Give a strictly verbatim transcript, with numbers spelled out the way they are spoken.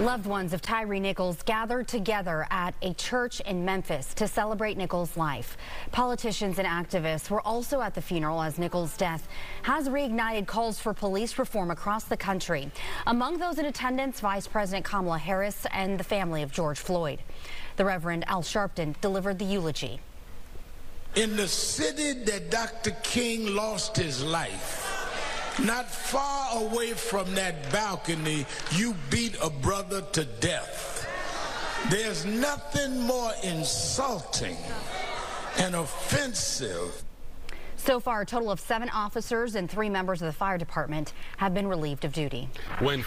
Loved ones of Tyre Nichols gathered together at a church in Memphis to celebrate Nichols' life. Politicians and activists were also at the funeral as Nichols' death has reignited calls for police reform across the country. Among those in attendance, Vice President Kamala Harris and the family of George Floyd. The Reverend Al Sharpton delivered the eulogy. In the city that Doctor King lost his life, not far away from that balcony, you beat a brother to death. There's nothing more insulting and offensive. So far, a total of seven officers and three members of the fire department have been relieved of duty. When